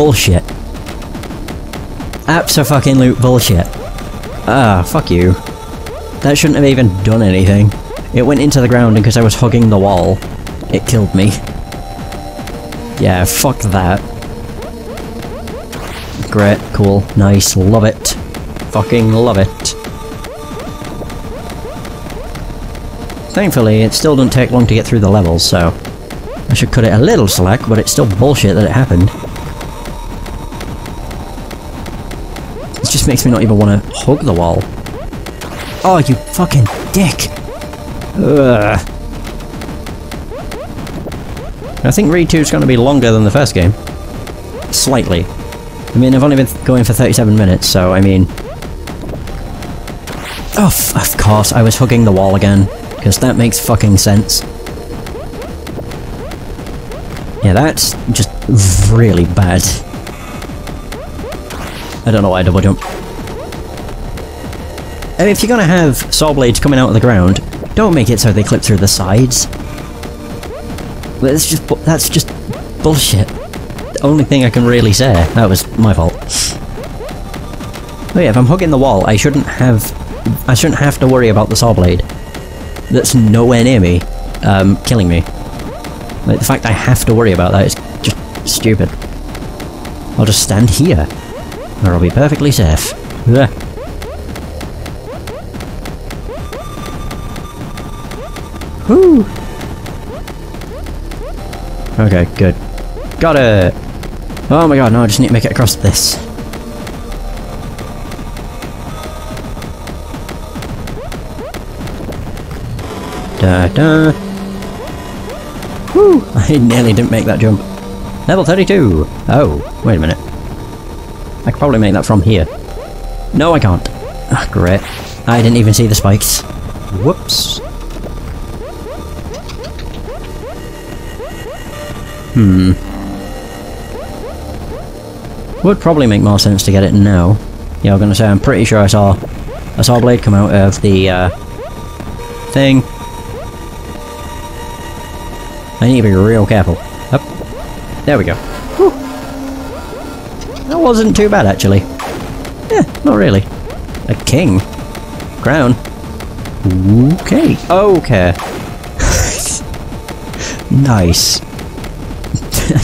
bullshit. Abso-fucking-loot bullshit. Ah, fuck you. That shouldn't have even done anything. It went into the ground, and because I was hugging the wall, it killed me. Yeah, fuck that. Great, cool, nice, love it. Fucking love it. Thankfully, it still doesn't take long to get through the levels, so... I should cut it a little slack, but it's still bullshit that it happened. It just makes me not even want to hug the wall. Oh, you fucking dick! Ugh. I think Reed 2 is going to be longer than the first game. Slightly. I mean, I've only been going for 37 minutes, so I mean... Oh, of course, I was hugging the wall again. Because that makes fucking sense. Yeah, that's just really bad. I don't know why I double jump. I mean, if you're gonna have saw blades coming out of the ground, don't make it so they clip through the sides. That's just bullshit. The only thing I can really say. That was my fault. Oh yeah, if I'm hugging the wall, I shouldn't have to worry about the saw blade. That's nowhere near me, killing me. Like, the fact I have to worry about that is just stupid. I'll just stand here, and I'll be perfectly safe. Ugh. Whew! Okay, good. Got it! Oh my god, no, I just need to make it across this. Da-da! Woo! I nearly didn't make that jump. Level 32! Oh, wait a minute. I could probably make that from here. No, I can't. Ah, great. I didn't even see the spikes. Whoops. Hmm. Would probably make more sense to get it now. Yeah, I was gonna say, I'm pretty sure I saw a saw blade come out of the, thing. I need to be real careful. Up. There we go. Whew. That wasn't too bad, actually. Yeah, not really. A king. Crown. Okay. Okay. Nice.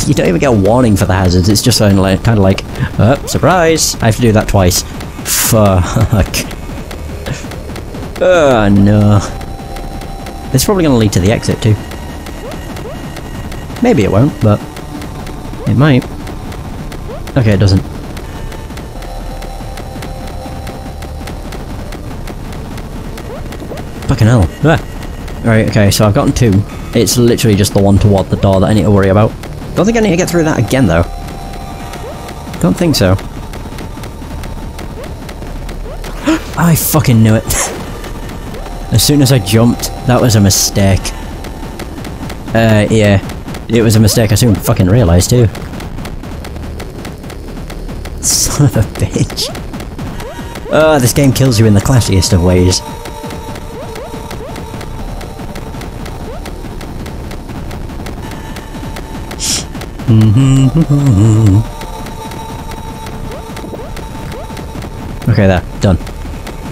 You don't even get a warning for the hazards, it's just kind of like, oh, surprise! I have to do that twice. Fuck. Oh, no. It's probably going to lead to the exit, too. Maybe it won't, but it might. Okay, it doesn't. Fucking hell. Ah. Right, okay, so I've gotten two. It's literally just the one toward the door that I need to worry about. Don't think I need to get through that again, though. Don't think so. I fucking knew it. As soon as I jumped, that was a mistake. Yeah. It was a mistake I soon fucking realised, too. Son of a bitch. Oh, this game kills you in the classiest of ways. Okay, there. Done.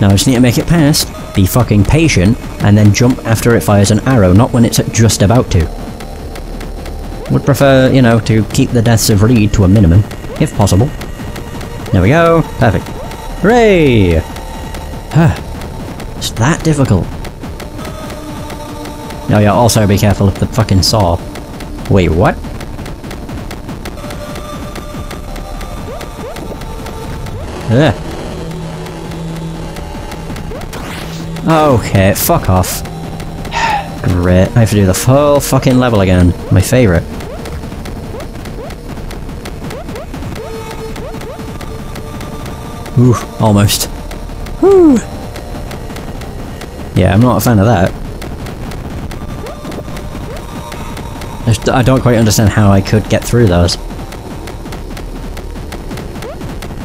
Now I just need to make it past, be fucking patient, and then jump after it fires an arrow, not when it's just about to. Would prefer, you know, to keep the deaths of Reed to a minimum, if possible. There we go. Perfect. Hooray! Huh. It's that difficult. Oh yeah, also be careful of the fucking saw. Wait, what? Ugh. Okay, fuck off. Great, I have to do the whole fucking level again. My favourite. Ooh, almost. Woo! Yeah, I'm not a fan of that. I don't quite understand how I could get through those.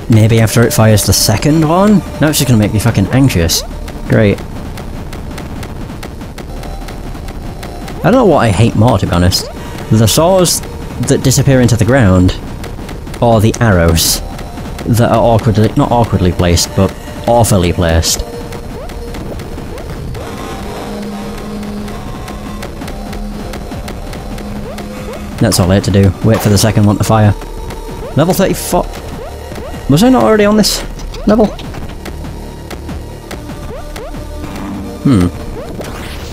Maybe after it fires the second one? Now it's just gonna make me fucking anxious. Great. I don't know what I hate more, to be honest. The saws that disappear into the ground, are the arrows that are awkwardly, not awkwardly placed, but awfully placed. That's all I had to do. Wait for the second one to fire. Level 34. Was I not already on this level?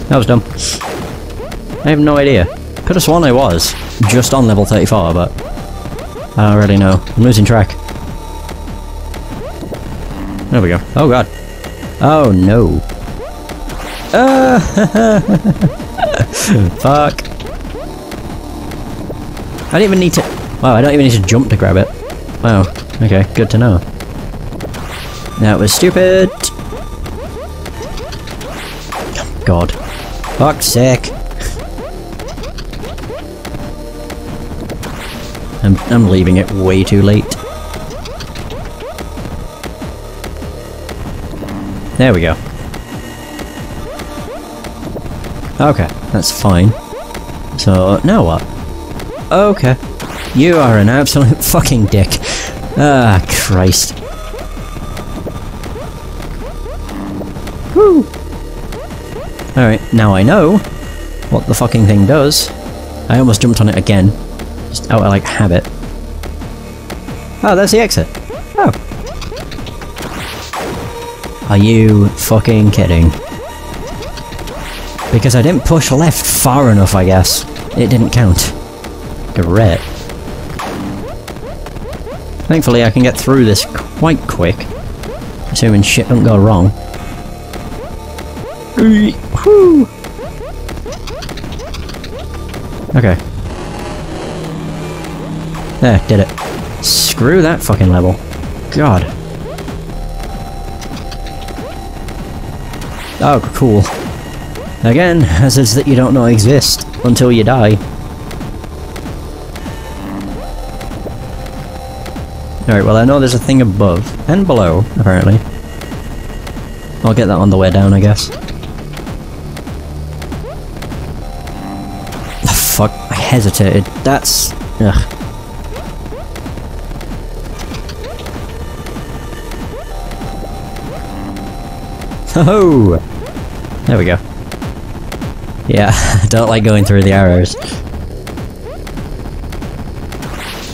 That was dumb. I have no idea. Could have sworn I was just on level 34, but I don't really know. I'm losing track. There we go. Oh god. Oh no. Fuck. I didn't even need to... Wow, I don't even need to jump to grab it. Wow. Okay, good to know. That was stupid. God. Fuck's sake. I'm leaving it way too late. There we go. Okay, that's fine. So, now what? Okay. You are an absolute fucking dick. Ah, Christ. Woo! Alright, now I know what the fucking thing does. I almost jumped on it again. Just out of, like, habit. Oh, that's the exit. Oh. Are you fucking kidding? Because I didn't push left far enough, I guess. It didn't count. Great. Thankfully, I can get through this quite quick. Assuming shit don't go wrong. Woo! Okay. There, did it. Screw that fucking level. God. Oh, cool. Again, hazards that you don't know exist until you die. Alright, well I know there's a thing above and below, apparently. I'll get that on the way down, I guess. Oh, fuck, I hesitated. That's... ugh. Ho-ho! There we go. Yeah, I don't like going through the arrows.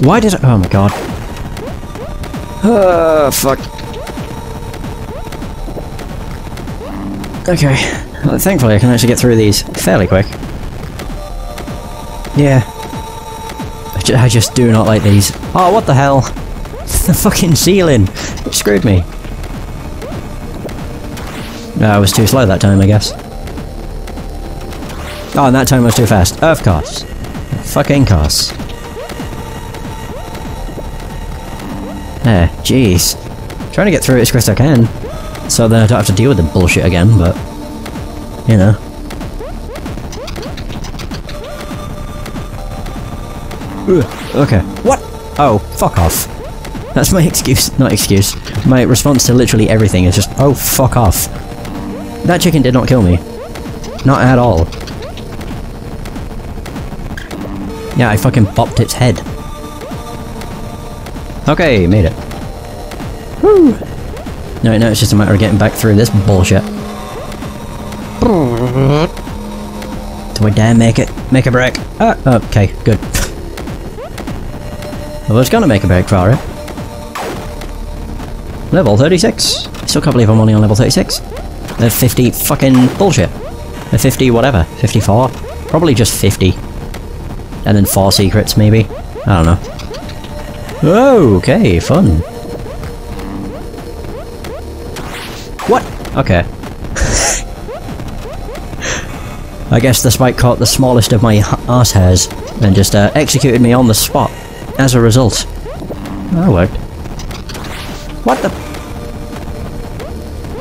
Why did I... oh my god. Oh, fuck. Okay. Well, thankfully I can actually get through these fairly quick. Yeah. I just do not like these. Oh, what the hell? The fucking ceiling! It screwed me. No, I was too slow that time, I guess. Oh, and that time I was too fast. Of course. Fucking course. Eh, jeez. Trying to get through it as quick as I can, so that I don't have to deal with the bullshit again, but... you know. Okay. What? Oh, fuck off. That's my excuse. Not excuse. My response to literally everything is just, oh, fuck off. That chicken did not kill me. Not at all. Yeah, I fucking bopped its head. Okay, made it. Woo! No, no, it's just a matter of getting back through this bullshit. Do I dare make it? Make a break? Ah, okay, good. I was gonna make a break for it. Level 36. Still can't believe I'm only on level 36. They're 50 fucking bullshit. They're 50 whatever. 54? Probably just 50. And then 4 secrets, maybe? I don't know. Okay, fun. What? Okay. I guess the spike caught the smallest of my arse hairs and just executed me on the spot as a result. That worked. What the?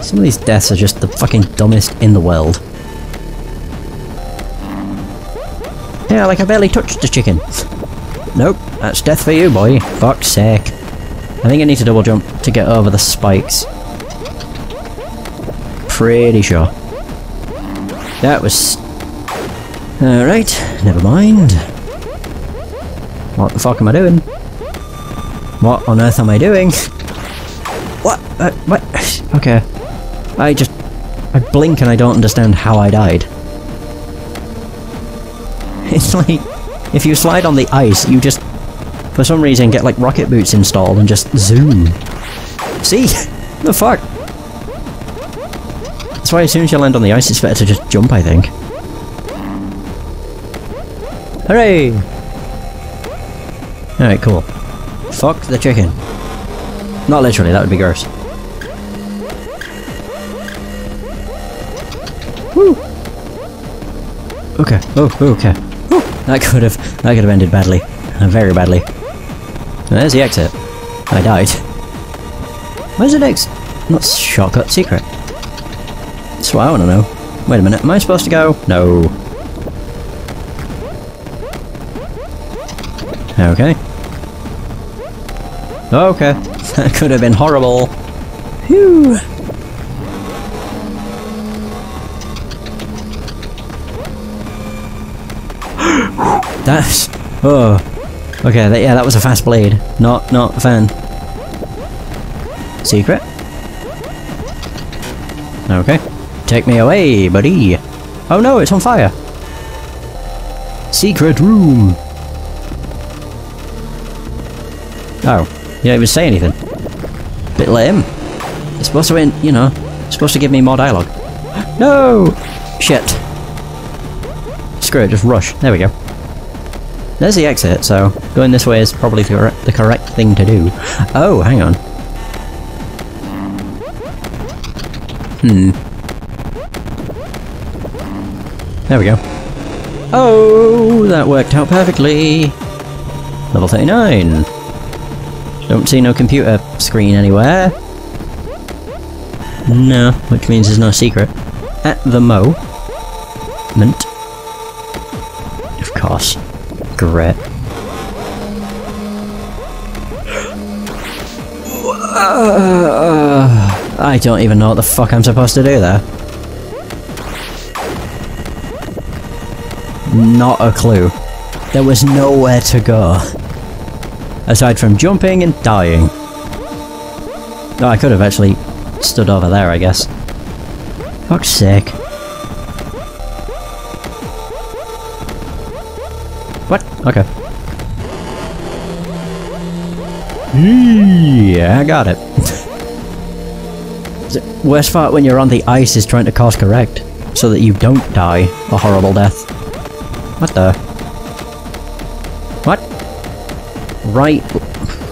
Some of these deaths are just the fucking dumbest in the world. Yeah, like I barely touched the chicken. Nope, that's death for you, boy. Fuck's sake. I think I need to double jump to get over the spikes. Pretty sure. That was... alright, never mind. What the fuck am I doing? What on earth am I doing? What? What? Okay. I blink and I don't understand how I died. It's like, if you slide on the ice, you just, for some reason, get like rocket boots installed and just zoom. See? The fuck? That's why as soon as you land on the ice, it's better to just jump, I think. Hooray! Alright, cool. Fuck the chicken. Not literally, that would be gross. Woo! Okay. Oh, okay. Woo. That could have ended badly. Very badly. There's the exit. I died. Where's the next? Not shortcut, secret. That's what I want to know. Wait a minute, am I supposed to go? No. Okay. Okay. That could have been horrible. Phew. That's... oh. Okay, that, yeah, that was a fast blade. Not a fan. Secret? Okay. Take me away, buddy! Oh no, it's on fire! Secret room! Oh. You don't even say anything. Bit lame. It's supposed to win, you know, it's supposed to give me more dialogue. No! Shit. Screw it, just rush. There we go. There's the exit, so going this way is probably the correct thing to do. Oh, hang on. There we go. Oh, that worked out perfectly. Level 39. Don't see no computer screen anywhere. No, which means there's no secret. At the moment. Of course. Great. I don't even know what the fuck I'm supposed to do there. Not a clue. There was nowhere to go. Aside from jumping and dying. Oh, I could have actually stood over there, I guess. Fuck's sake. What? Okay. Yeah, I got it. The worst part when you're on the ice is trying to course correct, so that you don't die a horrible death. What the? What? Right...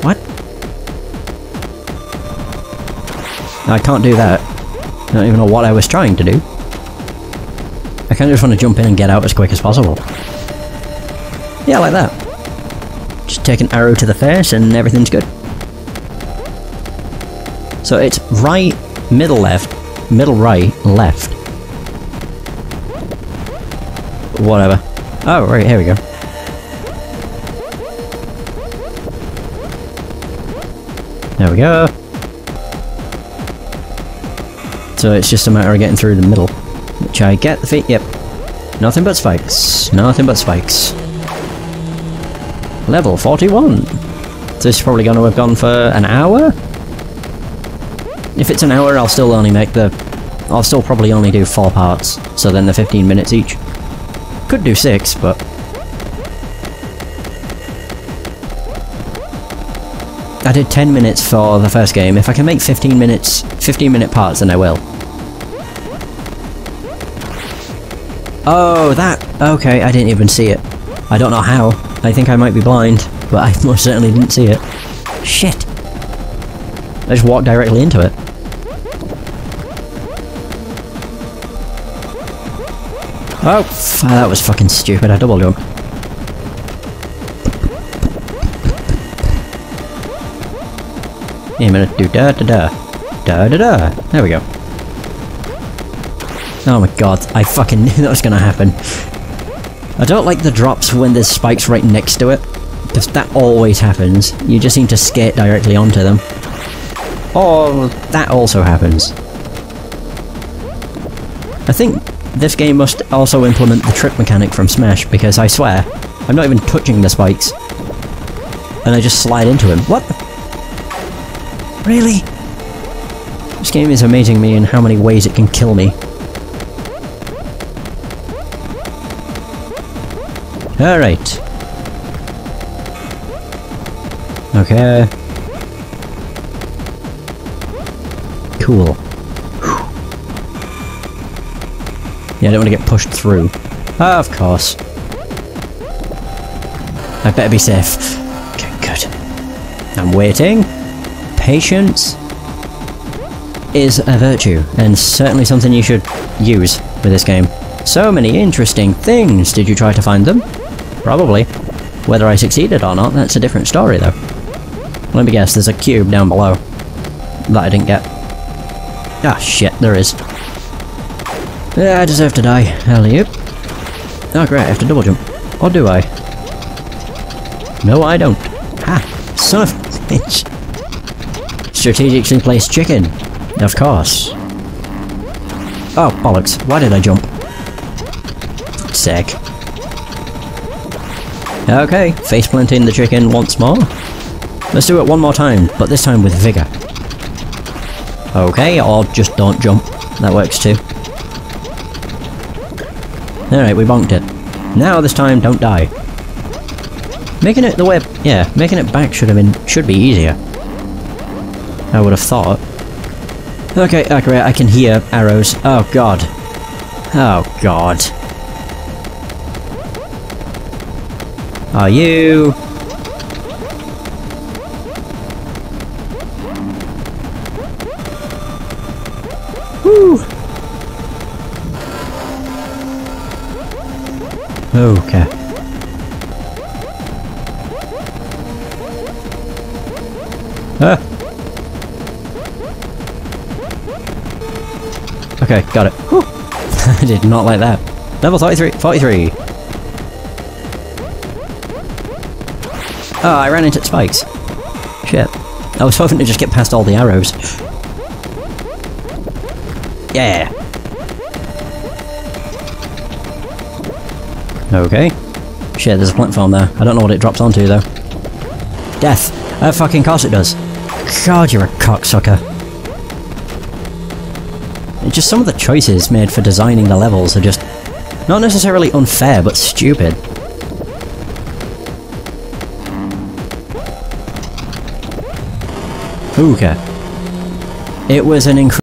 what? I can't do that. I don't even know what I was trying to do. I kind of just want to jump in and get out as quick as possible. Yeah, like that. Just take an arrow to the face and everything's good. So it's right, middle left, middle right, left. Whatever. Oh, right, here we go. There we go. So it's just a matter of getting through the middle. Which I get the feet, yep. Nothing but spikes. Nothing but spikes. Level 41. This is probably going to have gone for an hour? If it's an hour, I'll still only make the... I'll still probably only do 4 parts, so then they're 15 minutes each. Could do 6, but... I did 10 minutes for the first game. If I can make 15-minute parts, then I will. Oh, that... okay, I didn't even see it. I don't know how. I think I might be blind, but I most certainly didn't see it. Shit! I just walked directly into it. Oh, that was fucking stupid. I double jumped. Yeah, I'm gonna do da da da. Da da da. There we go. Oh my god, I fucking knew that was gonna happen. I don't like the drops when there's spikes right next to it, because that always happens. You just seem to skate directly onto them. Oh, that also happens. I think this game must also implement the trip mechanic from Smash, because I swear, I'm not even touching the spikes. And I just slide into him. What? Really? This game is amazing me in how many ways it can kill me. Alright. Okay. Cool. Whew. Yeah, I don't want to get pushed through. Ah, of course. I better be safe. Okay, good. I'm waiting. Patience is a virtue, and certainly something you should use with this game. So many interesting things. Did you try to find them? Probably. Whether I succeeded or not, that's a different story, though. Let me guess, there's a cube down below that I didn't get. Ah, shit, there is. Yeah, I deserve to die. Alley-oop. Oh, great, I have to double jump. Or do I? No, I don't. Ah, son of a bitch. Strategically placed chicken. Of course. Oh, bollocks. Why did I jump? Sick. Okay, faceplanting the chicken once more. Let's do it one more time, but this time with vigor. Okay, or just don't jump. That works too. Alright, we bonked it. Now this time, don't die. Making it the way... yeah, making it back should be easier. I would have thought. Okay, great, I can hear arrows. Oh god. Oh god. Are you... woo! Okay. Ah! Okay, got it. Whew. I did not like that. Level 43! 43! Oh, I ran into spikes. Shit. I was hoping to just get past all the arrows. Yeah! Okay. Shit, there's a platform there. I don't know what it drops onto, though. Death! Oh, fucking course it does. God, you're a cocksucker. It's just some of the choices made for designing the levels are just... not necessarily unfair, but stupid. Okay. It was an incredible...